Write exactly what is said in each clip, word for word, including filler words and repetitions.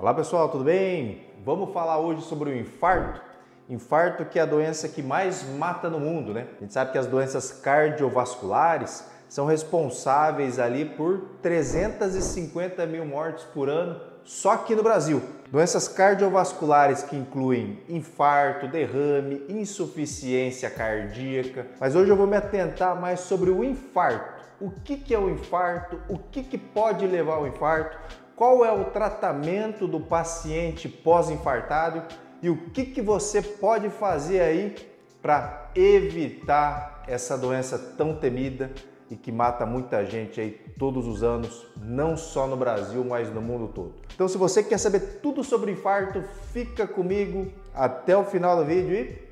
Olá pessoal, tudo bem? Vamos falar hoje sobre o infarto. Infarto que é a doença que mais mata no mundo, né? A gente sabe que as doenças cardiovasculares são responsáveis ali por trezentas e cinquenta mil mortes por ano só aqui no Brasil. Doenças cardiovasculares que incluem infarto, derrame, insuficiência cardíaca. Mas hoje eu vou me atentar mais sobre o infarto. O que que é o infarto? O que que pode levar ao infarto? Qual é o tratamento do paciente pós-infartado e o que que você pode fazer aí para evitar essa doença tão temida e que mata muita gente aí todos os anos, não só no Brasil, mas no mundo todo. Então, se você quer saber tudo sobre infarto, fica comigo até o final do vídeo e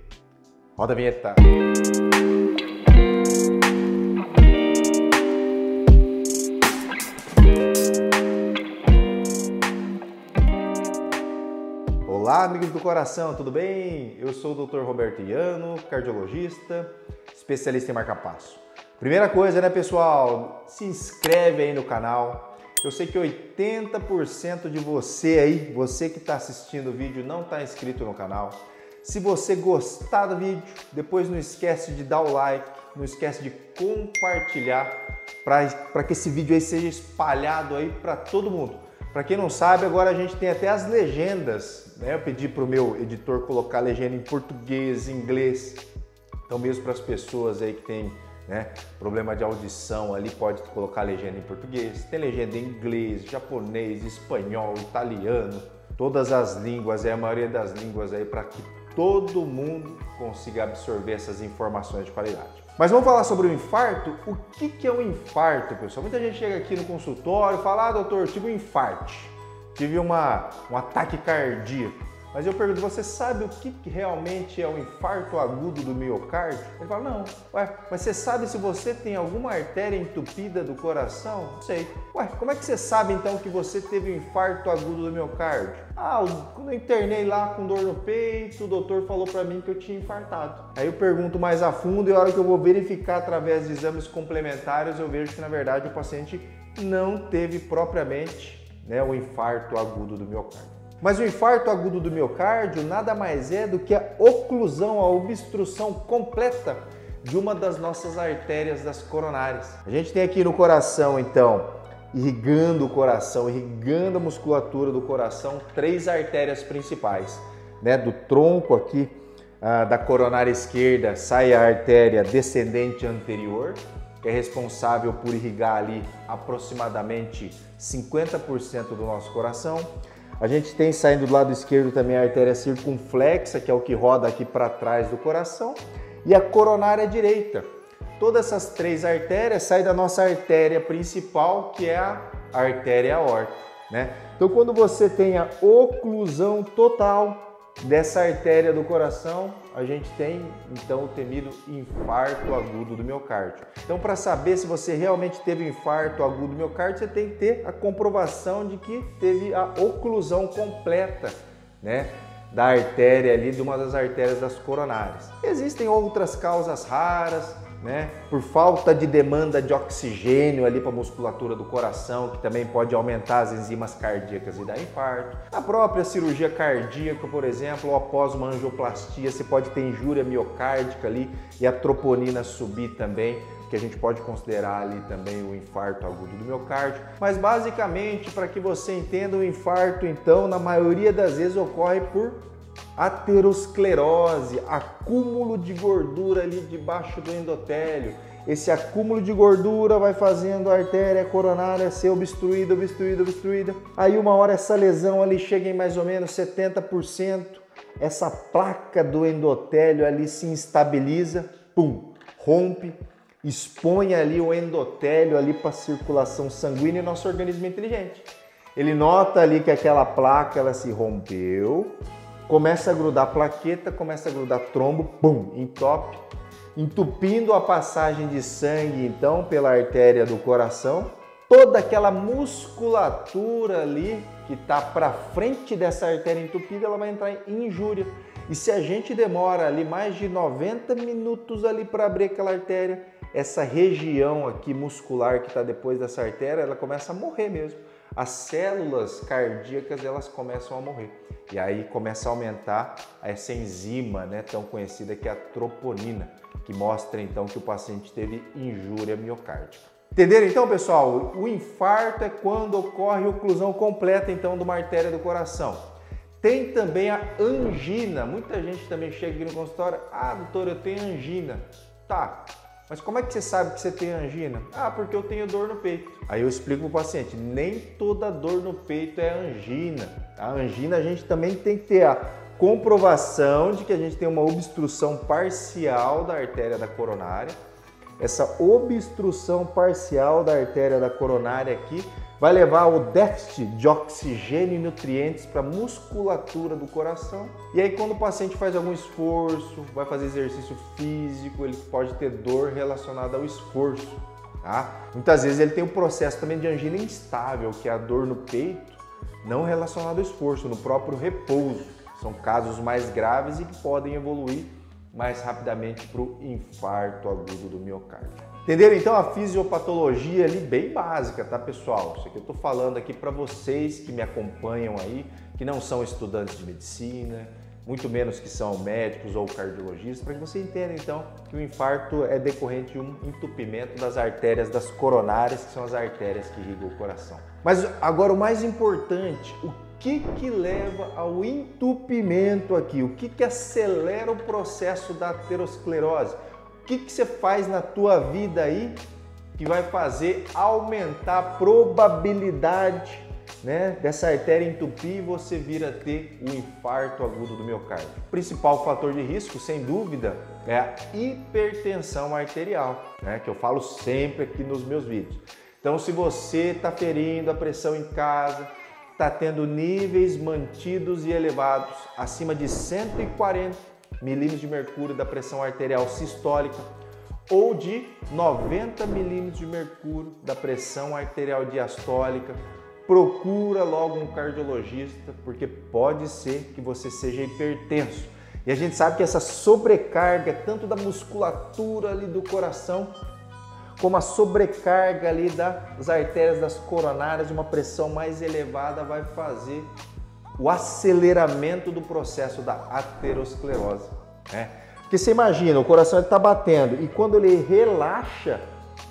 roda a vinheta! Olá, amigos do coração, tudo bem? Eu sou o doutor Roberto Yano, cardiologista, especialista em marca-passo. Primeira coisa, né, pessoal? Se inscreve aí no canal. Eu sei que oitenta por cento de você aí, você que está assistindo o vídeo, não está inscrito no canal. Se você gostar do vídeo, depois não esquece de dar o like, não esquece de compartilhar para que esse vídeo aí seja espalhado aí para todo mundo. Para quem não sabe, agora a gente tem até as legendas, né? Eu pedi para o meu editor colocar legenda em português, inglês. Então, mesmo para as pessoas aí que tem, né, problema de audição, ali pode colocar legenda em português. Tem legenda em inglês, japonês, espanhol, italiano. Todas as línguas, é a maioria das línguas aí, para que todo mundo consiga absorver essas informações de qualidade. Mas vamos falar sobre o infarto? O que que é um infarto, pessoal? Muita gente chega aqui no consultório e fala, ah, doutor, tive um infarto, tive uma, um ataque cardíaco. Mas eu pergunto, você sabe o que que realmente é um infarto agudo do miocárdio? Ele fala, não. Ué, mas você sabe se você tem alguma artéria entupida do coração? Não sei. Ué, como é que você sabe então que você teve um infarto agudo do miocárdio? Ah, quando eu internei lá com dor no peito, o doutor falou para mim que eu tinha infartado. Aí eu pergunto mais a fundo e a hora que eu vou verificar através de exames complementares, eu vejo que na verdade o paciente não teve propriamente, né, o infarto agudo do miocárdio. Mas o infarto agudo do miocárdio nada mais é do que a oclusão, a obstrução completa de uma das nossas artérias das coronárias. A gente tem aqui no coração, então, irrigando o coração, irrigando a musculatura do coração, três artérias principais, né? Do tronco aqui, ah, da coronária esquerda, sai a artéria descendente anterior, que é responsável por irrigar ali aproximadamente cinquenta por cento do nosso coração. A gente tem saindo do lado esquerdo também a artéria circunflexa, que é o que roda aqui para trás do coração, e a coronária direita. Todas essas três artérias saem da nossa artéria principal, que é a artéria aorta, né? Então, quando você tem a oclusão total dessa artéria do coração, a gente tem, então, o temido infarto agudo do miocárdio. Então, para saber se você realmente teve um infarto agudo do miocárdio, você tem que ter a comprovação de que teve a oclusão completa, né, da artéria ali, de uma das artérias das coronárias. Existem outras causas raras, né, por falta de demanda de oxigênio ali para a musculatura do coração, que também pode aumentar as enzimas cardíacas e dar infarto. A própria cirurgia cardíaca, por exemplo, ou após uma angioplastia, você pode ter injúria miocárdica ali e a troponina subir também, que a gente pode considerar ali também o infarto agudo do miocárdio. Mas basicamente, para que você entenda, o infarto, então, na maioria das vezes ocorre por aterosclerose, acúmulo de gordura ali debaixo do endotélio. Esse acúmulo de gordura vai fazendo a artéria coronária ser obstruída, obstruída, obstruída. Aí uma hora essa lesão ali chega em mais ou menos setenta por cento, essa placa do endotélio ali se instabiliza, pum, rompe, expõe ali o endotélio ali para a circulação sanguínea e nosso organismo é inteligente. Ele nota ali que aquela placa ela se rompeu, começa a grudar plaqueta, começa a grudar trombo, pum, entope, entupindo a passagem de sangue, então, pela artéria do coração. Toda aquela musculatura ali que está para frente dessa artéria entupida, ela vai entrar em injúria. E se a gente demora ali mais de noventa minutos ali para abrir aquela artéria, essa região aqui muscular que está depois dessa artéria, ela começa a morrer mesmo. as células cardíacas elas começam a morrer. E aí começa a aumentar essa enzima, né, tão conhecida que é a troponina, que mostra então que o paciente teve injúria miocárdica. Entenderam então, pessoal? O infarto é quando ocorre oclusão completa então de uma artéria do coração. Tem também a angina. Muita gente também chega aqui no consultório: ah, doutor, eu tenho angina. Tá, mas como é que você sabe que você tem angina? Ah, porque eu tenho dor no peito. Aí eu explico para o paciente: nem toda dor no peito é angina. A angina a gente também tem que ter a comprovação de que a gente tem uma obstrução parcial da artéria da coronária. Essa obstrução parcial da artéria da coronária aqui vai levar o déficit de oxigênio e nutrientes para a musculatura do coração. E aí quando o paciente faz algum esforço, vai fazer exercício físico, ele pode ter dor relacionada ao esforço, tá? Muitas vezes ele tem um processo também de angina instável, que é a dor no peito, não relacionada ao esforço, no próprio repouso. São casos mais graves e que podem evoluir mais rapidamente para o infarto agudo do miocárdio. Entenderam então a fisiopatologia ali bem básica, tá, pessoal? Isso aqui eu estou falando aqui para vocês que me acompanham aí, que não são estudantes de medicina, muito menos que são médicos ou cardiologistas, para que você entenda então que o infarto é decorrente de um entupimento das artérias das coronárias, que são as artérias que irrigam o coração. Mas agora o mais importante, o O que que leva ao entupimento aqui? O que que acelera o processo da aterosclerose? O que que você faz na tua vida aí que vai fazer aumentar a probabilidade, né, dessa artéria entupir e você vir a ter o infarto agudo do miocárdio? O principal fator de risco, sem dúvida, é a hipertensão arterial, né, que eu falo sempre aqui nos meus vídeos. Então, se você está ferindo a pressão em casa, está tendo níveis mantidos e elevados acima de cento e quarenta milímetros de mercúrio da pressão arterial sistólica ou de noventa milímetros de mercúrio da pressão arterial diastólica, procura logo um cardiologista, porque pode ser que você seja hipertenso. E a gente sabe que essa sobrecarga, tanto da musculatura ali do coração, como a sobrecarga ali das artérias das coronárias, uma pressão mais elevada, vai fazer o aceleramento do processo da aterosclerose, né? Porque você imagina, o coração está batendo e quando ele relaxa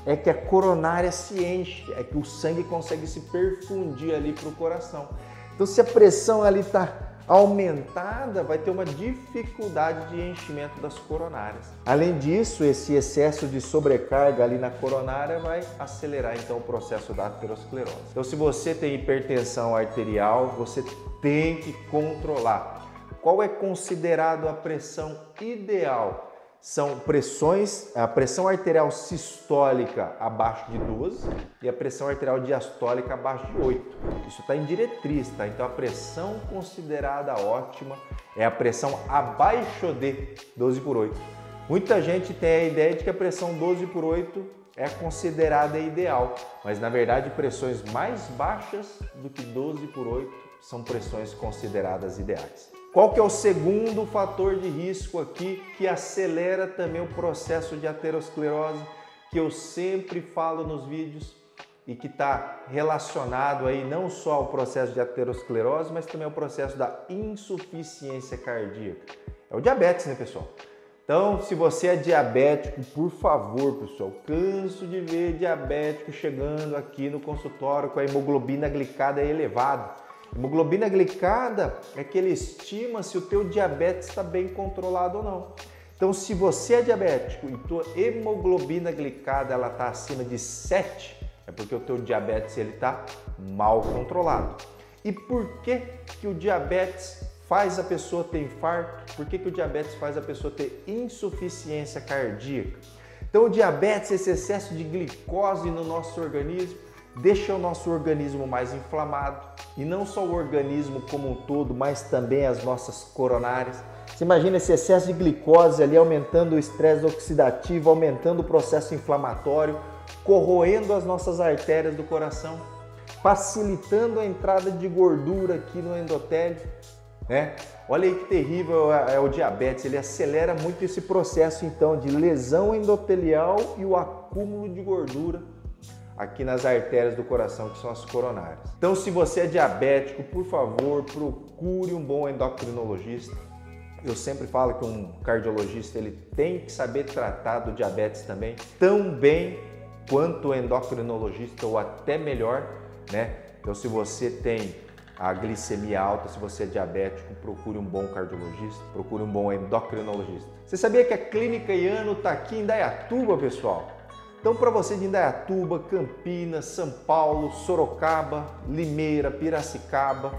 é que a coronária se enche, é que o sangue consegue se perfundir ali para o coração. Então, se a pressão ali está aumentada, vai ter uma dificuldade de enchimento das coronárias. Além disso, esse excesso de sobrecarga ali na coronária vai acelerar então o processo da aterosclerose. Então, se você tem hipertensão arterial, você tem que controlar. Qual é considerado a pressão ideal? São pressões, a pressão arterial sistólica abaixo de doze e a pressão arterial diastólica abaixo de oito. Isso está em diretriz, tá? Então a pressão considerada ótima é a pressão abaixo de doze por oito. Muita gente tem a ideia de que a pressão doze por oito é considerada ideal, mas na verdade pressões mais baixas do que doze por oito são pressões consideradas ideais. Qual que é o segundo fator de risco aqui que acelera também o processo de aterosclerose, que eu sempre falo nos vídeos e que está relacionado aí não só ao processo de aterosclerose, mas também ao processo da insuficiência cardíaca? É o diabetes, né, pessoal? Então, se você é diabético, por favor, pessoal, canso de ver diabético chegando aqui no consultório com a hemoglobina glicada elevada. Hemoglobina glicada é que ele estima se o teu diabetes está bem controlado ou não. Então, se você é diabético e tua hemoglobina glicada ela está acima de sete, é porque o teu diabetes ele está mal controlado. E por que que o diabetes faz a pessoa ter infarto? Por que que o diabetes faz a pessoa ter insuficiência cardíaca? Então, o diabetes, esse excesso de glicose no nosso organismo, deixa o nosso organismo mais inflamado, e não só o organismo como um todo, mas também as nossas coronárias. Você imagina esse excesso de glicose ali aumentando o estresse oxidativo, aumentando o processo inflamatório, corroendo as nossas artérias do coração, facilitando a entrada de gordura aqui no endotélio, né? Olha aí que terrível é o diabetes, ele acelera muito esse processo então de lesão endotelial e o acúmulo de gordura, aqui nas artérias do coração, que são as coronárias. Então, se você é diabético, por favor, procure um bom endocrinologista. Eu sempre falo que um cardiologista ele tem que saber tratar do diabetes também, tão bem quanto o endocrinologista ou até melhor, né? Então, se você tem a glicemia alta, se você é diabético, procure um bom cardiologista, procure um bom endocrinologista. Você sabia que a Clínica Yano está aqui em Indaiatuba, pessoal? Então, para você de Indaiatuba, Campinas, São Paulo, Sorocaba, Limeira, Piracicaba,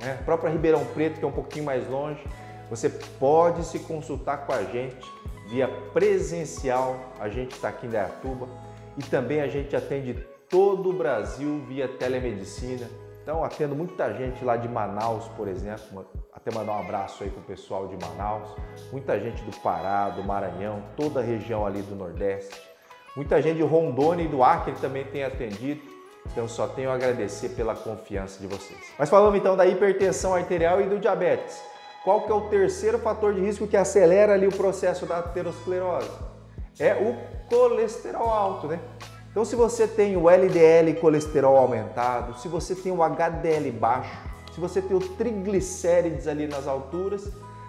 né? Própria Ribeirão Preto, que é um pouquinho mais longe, você pode se consultar com a gente via presencial. A gente está aqui em Indaiatuba e também a gente atende todo o Brasil via telemedicina. Então, atendo muita gente lá de Manaus, por exemplo, até mandar um abraço aí pro pessoal de Manaus, muita gente do Pará, do Maranhão, toda a região ali do Nordeste. Muita gente de Rondônia e do Acre também tem atendido, então só tenho a agradecer pela confiança de vocês. Mas falando então da hipertensão arterial e do diabetes, qual que é o terceiro fator de risco que acelera ali o processo da aterosclerose? É o colesterol alto, né? Então se você tem o L D L, colesterol aumentado, se você tem o H D L baixo, se você tem o triglicérides ali nas alturas,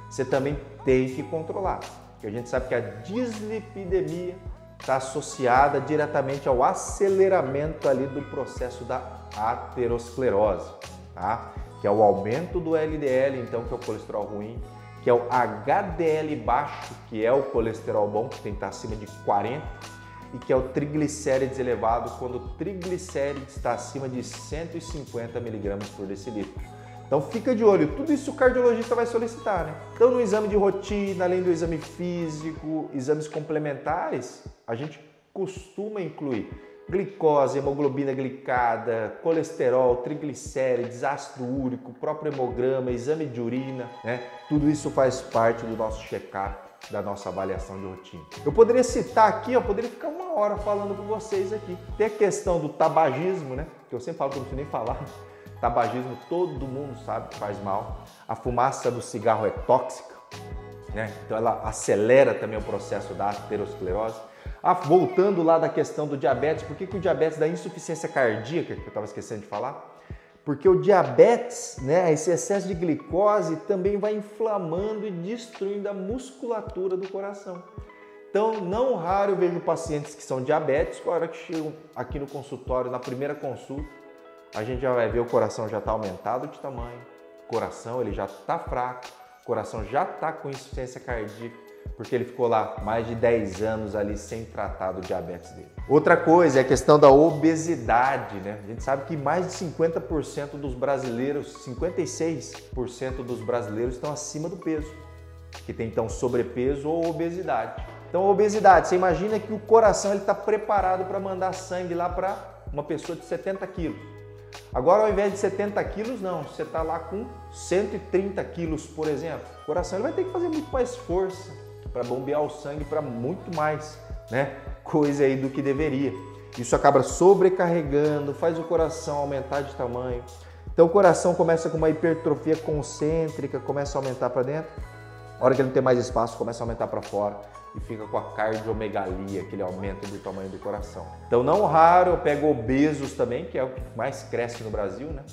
você também tem que controlar, porque a gente sabe que a dislipidemia está associada diretamente ao aceleramento ali do processo da aterosclerose, tá? Que é o aumento do L D L, então, que é o colesterol ruim, que é o H D L baixo, que é o colesterol bom, que tem que estar acima de quarenta, e que é o triglicérides elevado, quando o triglicérides está acima de cento e cinquenta miligramas por decilitro. Então fica de olho, tudo isso o cardiologista vai solicitar, né? Então no exame de rotina, além do exame físico, exames complementares, a gente costuma incluir glicose, hemoglobina glicada, colesterol, triglicérides, ácido úrico, próprio hemograma, exame de urina, né? Tudo isso faz parte do nosso check-up, da nossa avaliação de rotina. Eu poderia citar aqui, eu poderia ficar uma hora falando com vocês aqui. Tem a questão do tabagismo, né? Que eu sempre falo que eu não preciso nem falar. Tabagismo, todo mundo sabe que faz mal. A fumaça do cigarro é tóxica, né? Então ela acelera também o processo da aterosclerose. Ah, voltando lá da questão do diabetes, por que, que o diabetes dá insuficiência cardíaca, que eu estava esquecendo de falar? Porque o diabetes, né, esse excesso de glicose também vai inflamando e destruindo a musculatura do coração. Então, não raro eu vejo pacientes que são diabéticos, a hora que chegam aqui no consultório, na primeira consulta, a gente já vai ver o coração já está aumentado de tamanho, o coração ele já está fraco, o coração já está com insuficiência cardíaca, porque ele ficou lá mais de dez anos ali sem tratar do diabetes dele. Outra coisa é a questão da obesidade, né? A gente sabe que mais de cinquenta por cento dos brasileiros, cinquenta e seis por cento dos brasileiros estão acima do peso, que tem então sobrepeso ou obesidade. Então a obesidade, você imagina que o coração ele está preparado para mandar sangue lá para uma pessoa de setenta quilos. Agora, ao invés de setenta quilos, não, você está lá com cento e trinta quilos, por exemplo. O coração ele vai ter que fazer muito mais força para bombear o sangue para muito mais, né, coisa aí do que deveria. Isso acaba sobrecarregando, faz o coração aumentar de tamanho. Então, o coração começa com uma hipertrofia concêntrica, começa a aumentar para dentro. A hora que ele não tem mais espaço, começa a aumentar para fora e fica com a cardiomegalia, aquele aumento do tamanho do coração. Então, não raro eu pego obesos também, que é o que mais cresce no Brasil, né?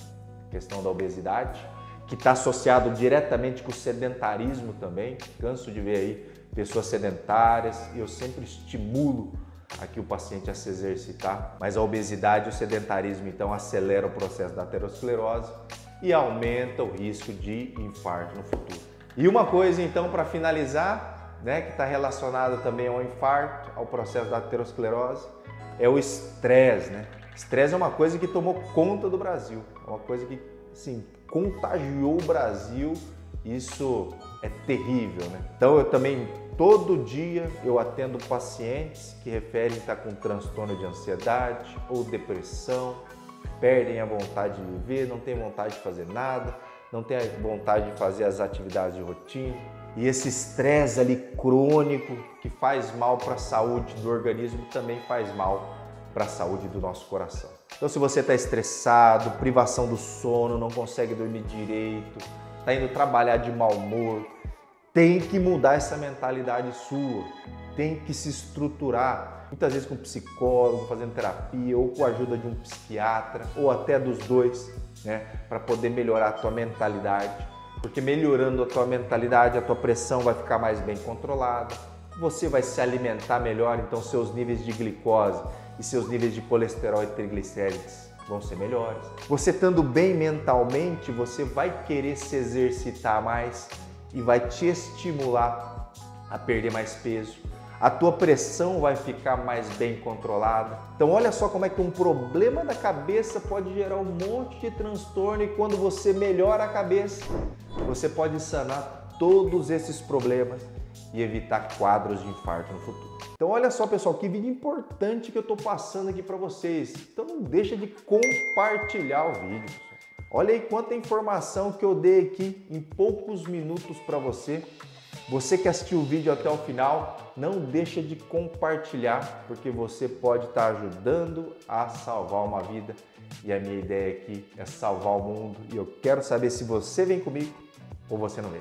A questão da obesidade, que está associado diretamente com o sedentarismo também. Canso de ver aí pessoas sedentárias e eu sempre estimulo aqui o paciente a se exercitar. Mas a obesidade e o sedentarismo, então, acelera o processo da aterosclerose e aumenta o risco de infarto no futuro. E uma coisa, então, para finalizar, né, que está relacionada também ao infarto, ao processo da aterosclerose, é o estresse, né? Estresse é uma coisa que tomou conta do Brasil, é uma coisa que, assim, contagiou o Brasil, isso é terrível, né? Então, eu também, todo dia, eu atendo pacientes que referem estar com transtorno de ansiedade ou depressão, perdem a vontade de viver, não têm vontade de fazer nada, não tem a vontade de fazer as atividades de rotina. E esse estresse ali crônico que faz mal para a saúde do organismo também faz mal para a saúde do nosso coração. Então se você está estressado, privação do sono, não consegue dormir direito, está indo trabalhar de mau humor, tem que mudar essa mentalidade sua. tem que se estruturar, muitas vezes com um psicólogo, fazendo terapia, ou com a ajuda de um psiquiatra, ou até dos dois, né, para poder melhorar a tua mentalidade. Porque melhorando a tua mentalidade, a tua pressão vai ficar mais bem controlada, você vai se alimentar melhor, então seus níveis de glicose e seus níveis de colesterol e triglicérides vão ser melhores. Você estando bem mentalmente, você vai querer se exercitar mais e vai te estimular a perder mais peso. A tua pressão vai ficar mais bem controlada. Então olha só como é que um problema da cabeça pode gerar um monte de transtorno, e quando você melhora a cabeça, você pode sanar todos esses problemas e evitar quadros de infarto no futuro. Então olha só, pessoal, que vídeo importante que eu estou passando aqui para vocês. Então não deixa de compartilhar o vídeo. Olha aí quanta informação que eu dei aqui em poucos minutos para você. Você que assistiu o vídeo até o final, não deixa de compartilhar, porque você pode estar ajudando a salvar uma vida. E a minha ideia aqui é salvar o mundo, e eu quero saber se você vem comigo ou você não vem.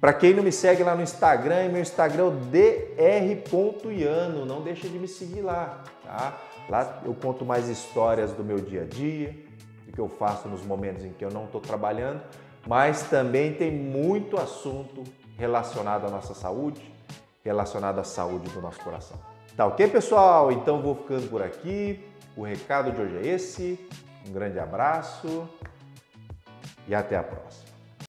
Para quem não me segue lá no Instagram, meu Instagram é o D R ponto Yano, não deixa de me seguir lá, tá? Lá eu conto mais histórias do meu dia a dia, do que eu faço nos momentos em que eu não estou trabalhando, mas também tem muito assunto relacionado à nossa saúde, relacionado à saúde do nosso coração. Tá ok, pessoal? Então vou ficando por aqui. O recado de hoje é esse. Um grande abraço e até a próxima.